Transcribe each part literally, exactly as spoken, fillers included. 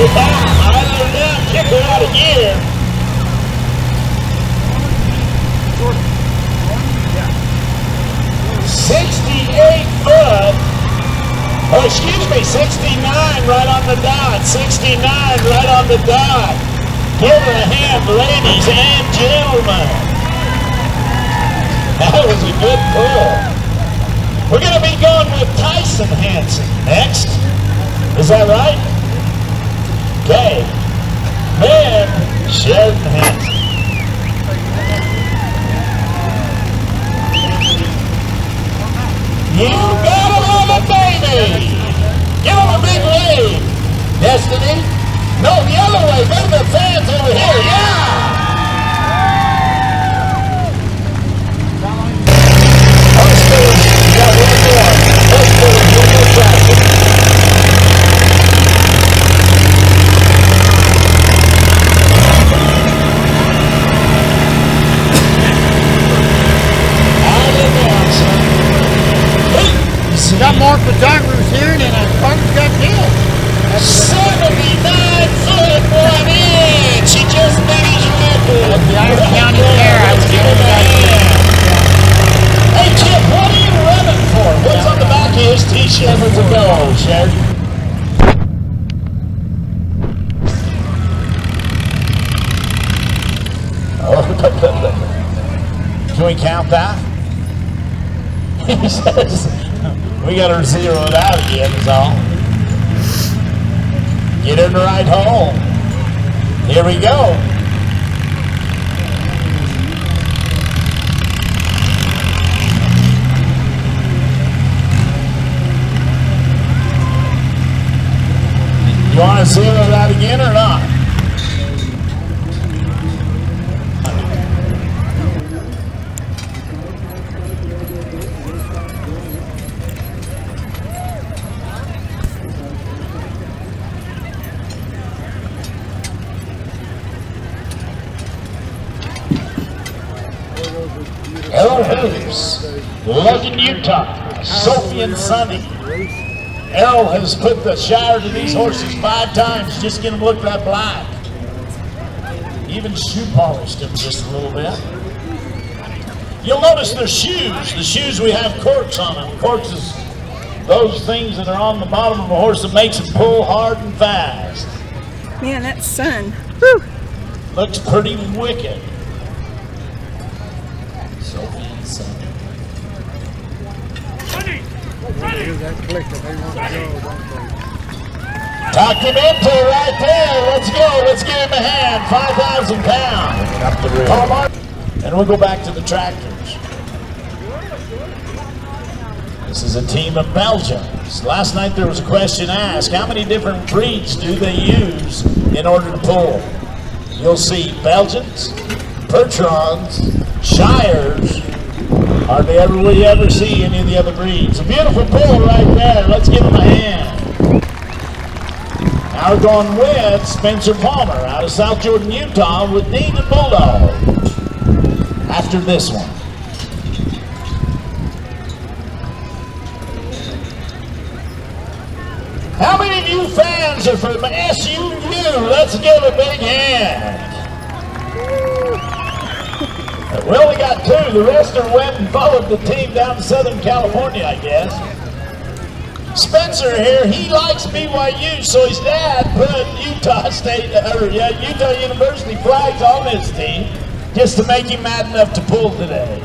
It's out. All right, you're done. Check it out again. sixty-eight foot. Oh, excuse me, sixty-nine right on the dot. sixty-nine right on the dot. Give it a hand, ladies and gentlemen. That was a good pull. We're going to be going with Tyson Hanson next. Is that right? Okay. Then, Sheridan Hanson. You got it on the baby! Give him a big wave! Destiny? No, the other way. Go to the fans over here. Yeah! Got more photographers here than I fucking got killed. seventy-nine foot one inch. He just finished record. At the Idaho County Fair, I was doing that. Hey, Chip, what are you running for? What's on the back of his t-shirt? Let's go, Sheridan. Can we count that? He says, we got her zeroed out again, is all. Get her to ride home. Here we go. You want to zero it out again or not? Errol Hoops, Logan, Utah, Sophie and Sonny. Errol has put the Shire to these horses five times, just get them look that black. Even shoe polished them just a little bit. You'll notice their shoes. The shoes, we have corks on them. Corks is those things that are on the bottom of a horse that makes them pull hard and fast. Man, that sun. Whew. Looks pretty wicked. Talk him into it right there. Let's go. Let's give him a hand. five thousand pounds. Up the rear. And we'll go back to the tractors. This is a team of Belgians. Last night there was a question asked, how many different breeds do they use in order to pull? You'll see Belgians, Percherons, Shires. Hardly ever will you ever see any of the other breeds. A beautiful pull right there. Let's give him a hand. Now we're going with Spencer Palmer out of South Jordan, Utah with Dean and Bulldog after this one. How many of you fans are from S U U? Let's give a big hand. Well, we got two. The rest are went and followed the team down to Southern California, I guess. Spencer here, he likes B Y U, so his dad put Utah State, or yeah, Utah University flags on his team just to make him mad enough to pull today.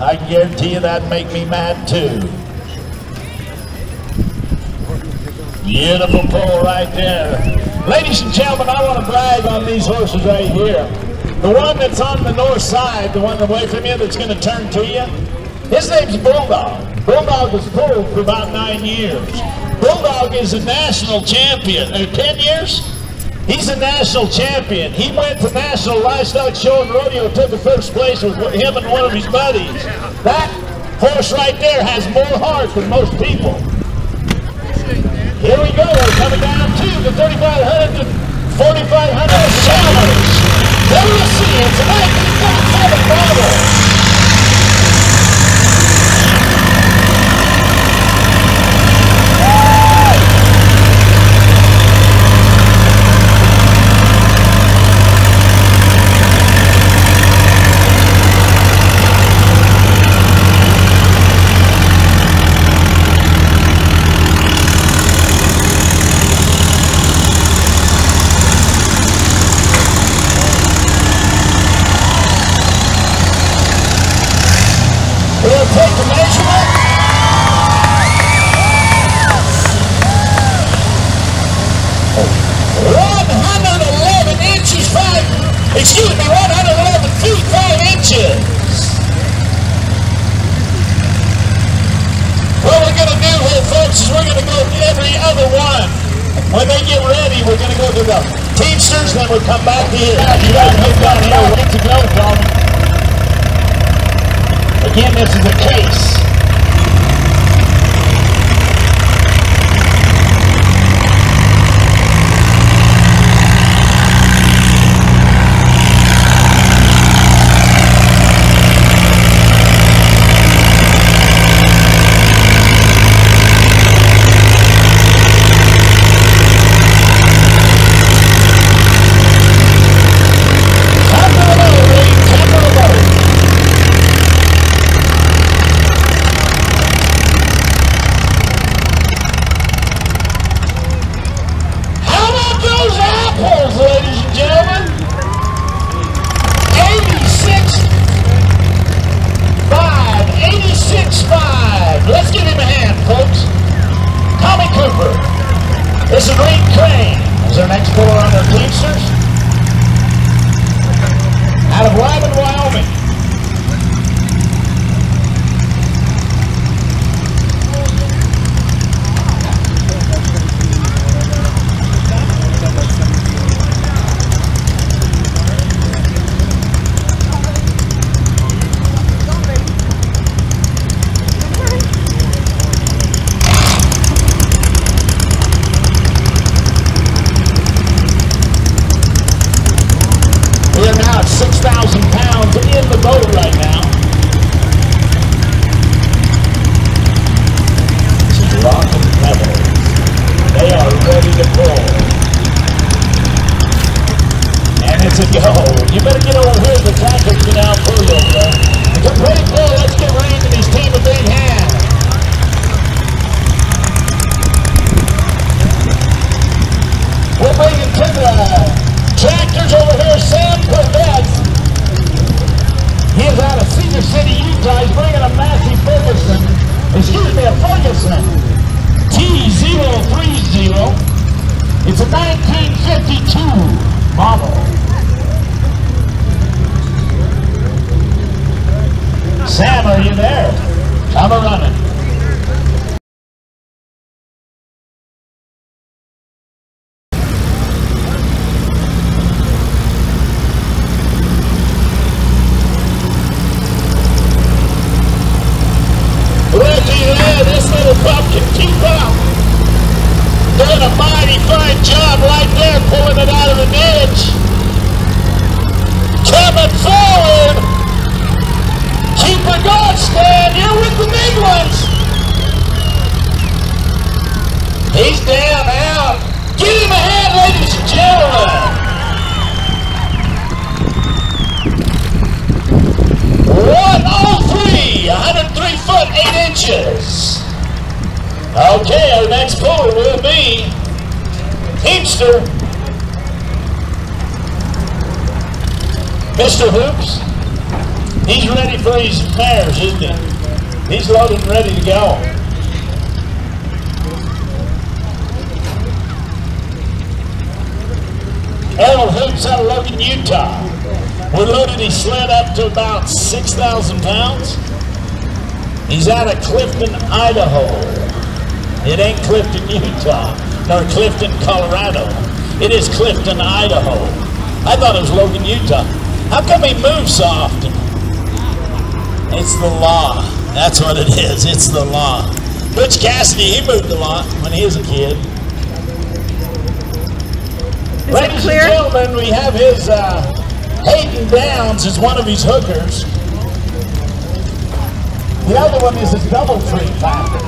I can guarantee you that'd make me mad too. Beautiful pull right there. Ladies and gentlemen, I want to brag on these horses right here. The one that's on the north side, the one away from you that's going to turn to you, his name's Bulldog. Bulldog was pulled for about nine years. Bulldog is a national champion. Uh, ten years? He's a national champion. He went to National Livestock Show and Rodeo, took the first place with him and one of his buddies. That horse right there has more heart than most people. Here we go, we're coming down to the thirty-five hundred to forty-five hundred Chalmers. There you see, it's a nineteen forty-seven model. Oh! He's going to be right out of the eleven feet, five inches. What we're going to do here, folks, is we're going to go every other one. When they get ready, we're going to go to the Teamsters, then we'll come back to here. You guys know down here where to go from. Again, this is a case. This is Ring Crane as our next puller on their Teamsters. Out of Rapid, Wyoming. six thousand pounds in the boat right now. This is rock and pebble. They are ready to pull. And it's a go. You better get over here. The tackle's been out for you. It's a ready pull. Let's get right into these team of big hands. We're waiting to the tractors over here. Sam Corvette. He is out of Cedar City, Utah. He's bringing a Massey Ferguson, excuse me, a Ferguson T zero three zero. It's a nineteen fifty-two model. Sam, are you there? Come a-running. Okay, our next puller will be Teamster, Mister Hoops. He's ready for his mares, isn't he? He's loaded and ready to go. Errol Hoops out of Logan, Utah. We're loaded his sled up to about six thousand pounds. He's out of Clifton, Idaho. It ain't Clifton, Utah, nor Clifton, Colorado. It is Clifton, Idaho. I thought it was Logan, Utah. How come he moves so often? It's the law. That's what it is. It's the law. Butch Cassidy, he moved a lot when he was a kid. Is Ladies and gentlemen, we have his uh, Hayden Downs is one of his hookers. The other one is a double tree packer.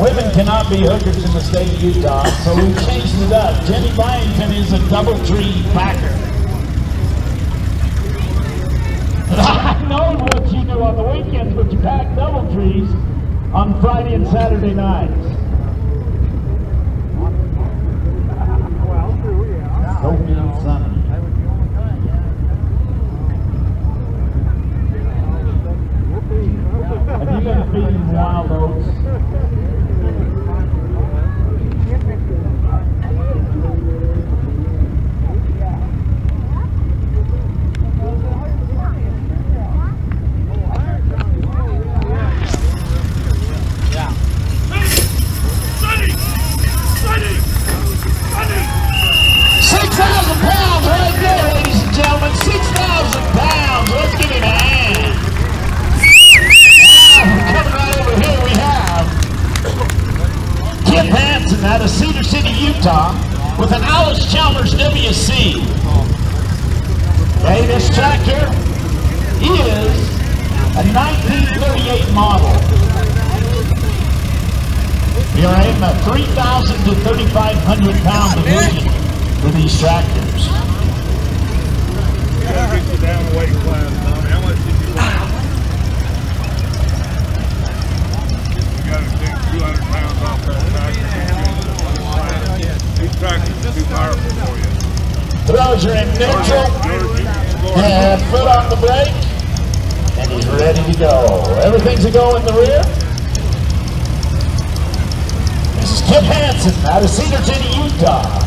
Women cannot be hookers in the state of Utah, so we changed it up. Jenny Byington is a double tree packer. I know what you do on the weekends, but you pack double trees on Friday and Saturday nights. Well, sure we are. Don't be on Sunday. Have you been feeding wild oats? Kip Hansen out of Cedar City, Utah, with an Alice Chalmers W C. Okay, this tractor is a nineteen thirty-eight model. We are in the three thousand to thirty-five hundred pound division with these tractors. Down the weight class. How much did you You got to take two hundred pounds off that tractor. These tractors are too powerful for you. Throws are in neutral. And foot on the brake. And he's ready to go. Everything's a go in the rear. This is Kip Hansen out of Cedar City, Utah.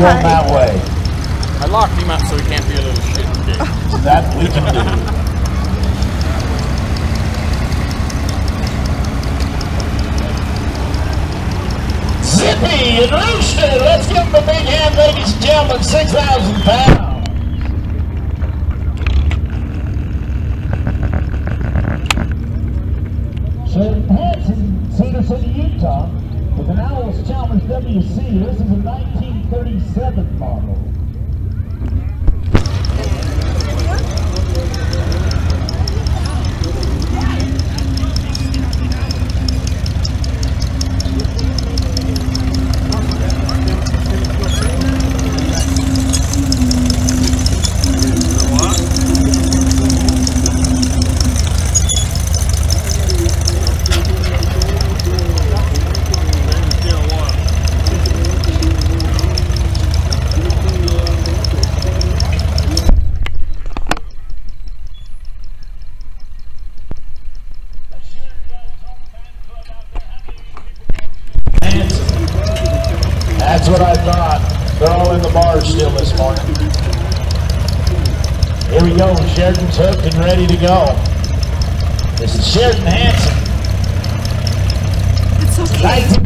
Going that way. I locked him up so he can't be a little shit dick. That we can do. Zippy and Rooster, let's give him a big hand, ladies and gentlemen, six thousand pounds. Sheridan Hanson, Cedar City, Utah, with an Alice Chalmers W C. This is a nineteen thirty-seven model. Sheridan's hooked and ready to go. This is Sheridan Hanson. It's okay. Nice.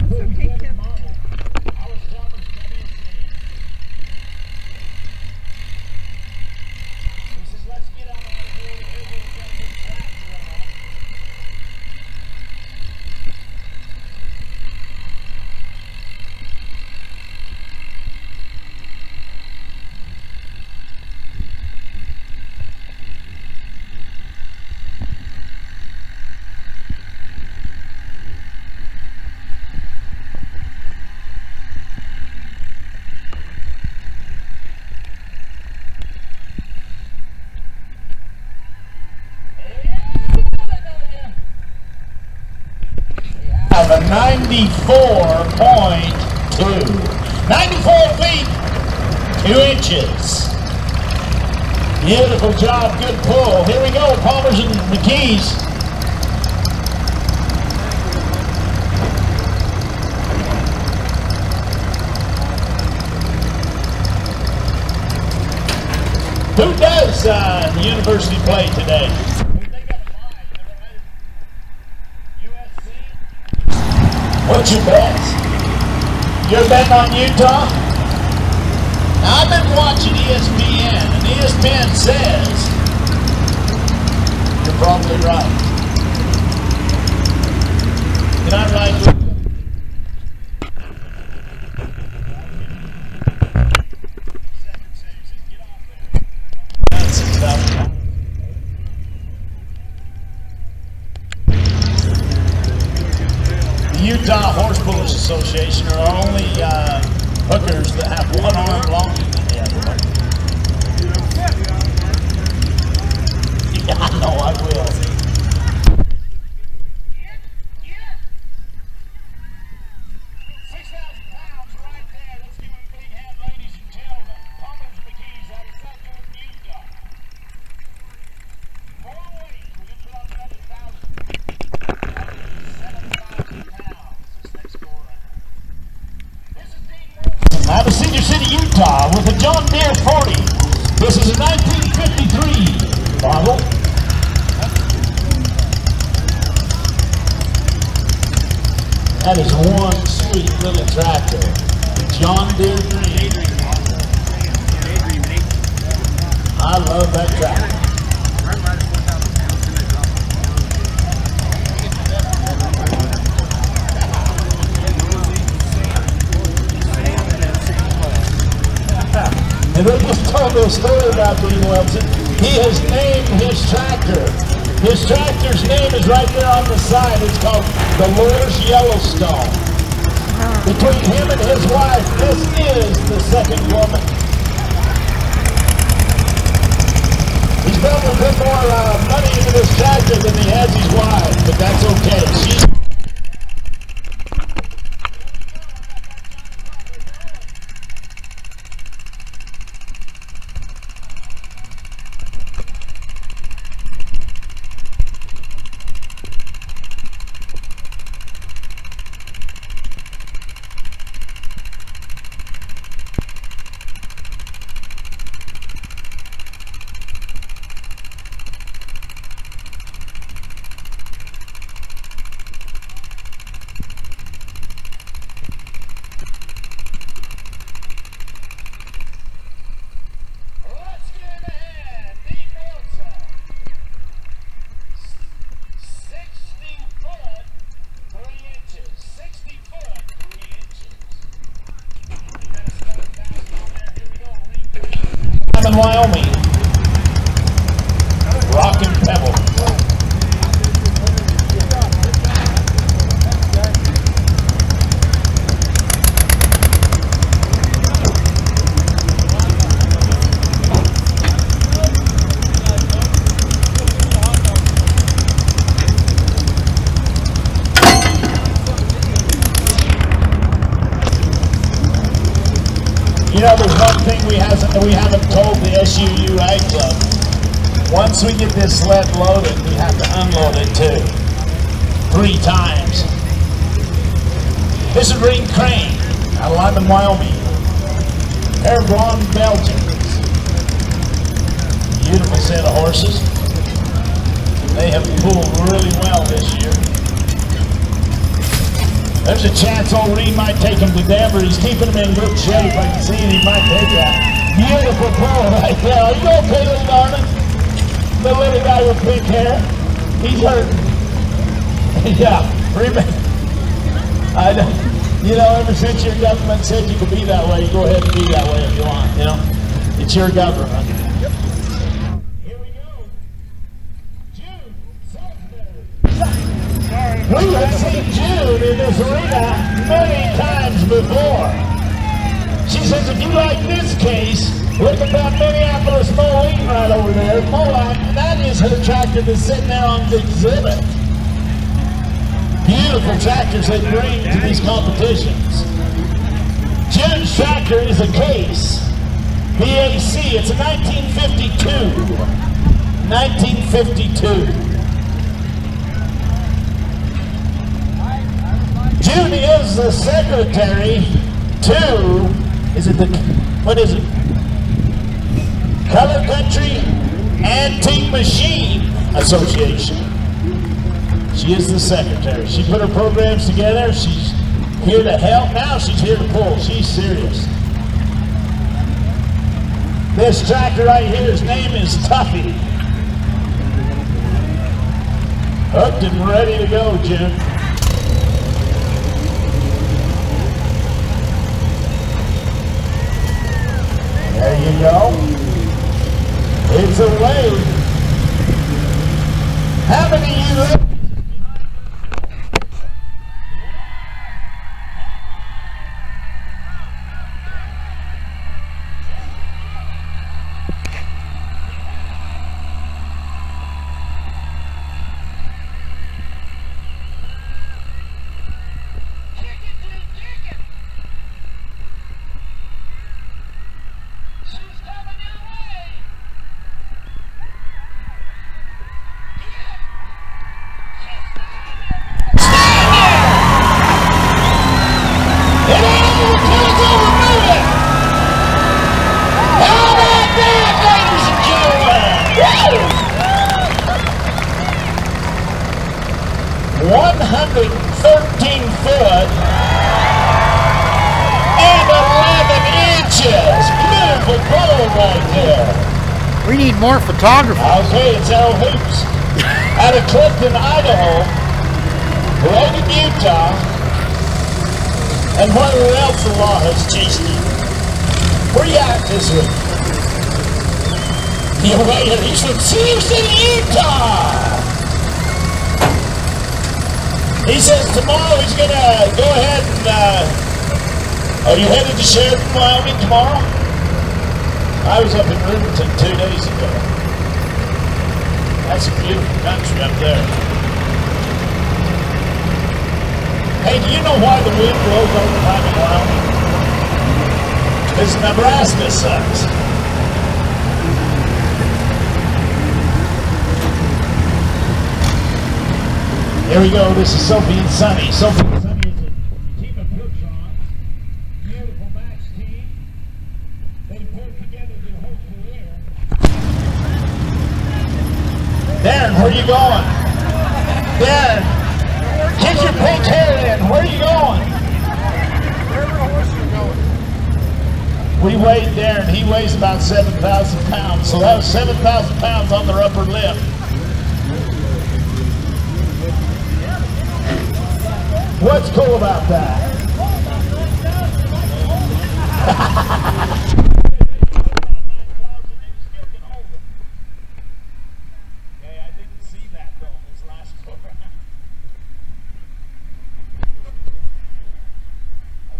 ninety-four point two. ninety-four feet, two inches. Beautiful job, good pull. Here we go, Palmers and McKees. Who does uh, the university play today? What's your bet? You're betting on Utah? Now, I've been watching E S P N, and E S P N says you're probably right. You're not right. Association are only uh, hookers that have one arm longer than the other one. Yeah, I know I will. six thousand pounds right there. Let's give him a big hand, ladies and gentlemen. Poppins McGee's out of South Jordan, Utah. Four weeks, we're going to put on another thousand. Out of Cedar City, Utah, with a John Deere forty. This is a nineteen fifty-three model. That is one sweet little tractor. John Deere three. I love that tractor. And they just told us a story about Dean Wilson. He has named his tractor. His tractor's name is right there on the side. It's called the Lord's Yellowstone. Between him and his wife, this is the second woman. He's built a bit more uh, money into this tractor than he has his wife, but that's okay. She's Wyoming. Rock and Pebble. You know, there's one thing we hasn't we haven't told the S U U Ag Club. Once we get this sled loaded, we have to unload it too. Three times. This is Ring Crane out of Lyman, Wyoming. They're blonde Belgians. Beautiful set of horses. They have pulled really well this year. There's a chance old Reed might take him to Denver. He's keeping him in good shape. I can see it. He might take that. Beautiful bull right there. Are you okay, little darling? The little guy with pink hair. He's hurt. Yeah. Remember. I know. You know, ever since your government said you could be that way, you go ahead and be that way if you want. You know, it's your government. Here we go. June Salisbury. We have seen June in this arena many times before. She says, if you like this case, look at that Minneapolis Moline right over there. Moline, that is her tractor that's sitting there on the exhibit. Beautiful tractors they bring to these competitions. June's tractor is a case. B A C, it's a nineteen fifty-two. nineteen fifty-two. June is the secretary to, is it the, what is it? Color Country Antique Machine Association. She is the secretary. She put her programs together. She's here to help. Now she's here to pull. She's serious. This tractor right here, his name is Tuffy. Hooked and ready to go, June. There you go. It's a wave. How many of you? We need more photographers. I'll say it's Errol Hoops out of Clifton, Idaho, Logan, Utah, and whatever else the law has chased you. Where you at this week? You're right, he's from Cedar City, Utah. He says tomorrow he's going to go ahead and, uh, are you headed to Sheridan, Wyoming tomorrow? I was up in Riverton two days ago. That's a beautiful country up there. Hey, do you know why the wind blows all the time in Wyoming? Because Nebraska sucks. Here we go, this is Sophie and Sonny. Sophie and Sonny is a team of Percherons. Beautiful match team. They've worked together their whole career. Darren, where are you going? Darren, get your pink hair in. Where are you going? Wherever the horse is going. We weighed Darren. He weighs about seven thousand pounds. So that was seven thousand pounds on their upper lip. What's cool about that? Hey, I didn't see that though, this last program.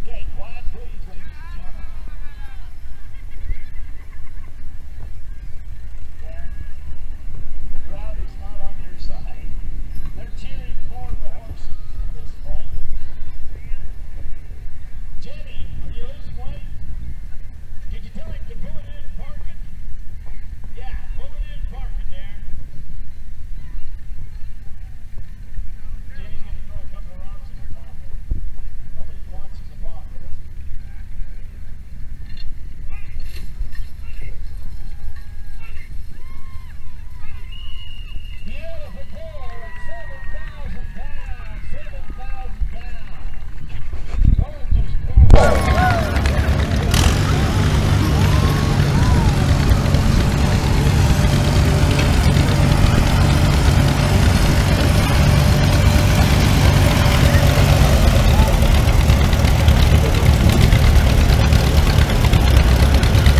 Okay, quiet please, ladies and gentlemen. Darren, the crowd is not on your side. They're cheering for the horses at this point. Jenny, are you losing weight? Did you tell him to pull it in and park it? Yeah, pull it in and park it, Darren. Jenny's going to throw a couple of rocks in the pocket. Nobody watches the pocket. Beautiful ball at seven thousand pounds, seven thousand pounds. Going to score.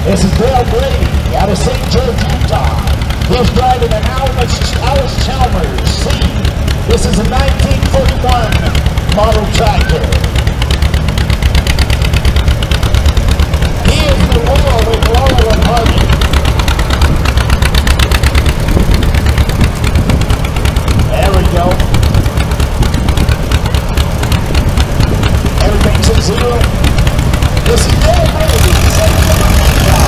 This is Bill Brady out of Saint George, Utah. He's driving an Alice, Alice Chalmers C. This is a nineteen forty-one model tractor. He is the world of Lola and Hardy. There we go. Everything's in zero. This is Bill Brady, Saint George, Utah.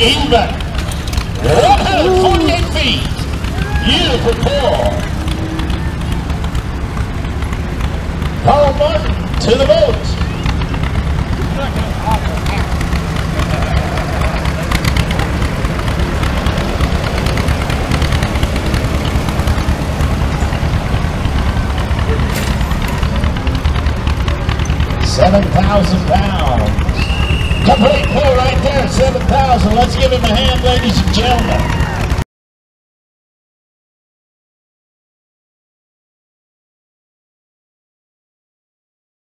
Even. one hundred forty-eight feet. Beautiful ball. Carl Martin to the boat. seven thousand pounds. Complete pull right there, seven thousand. Let's give him a hand, ladies and gentlemen.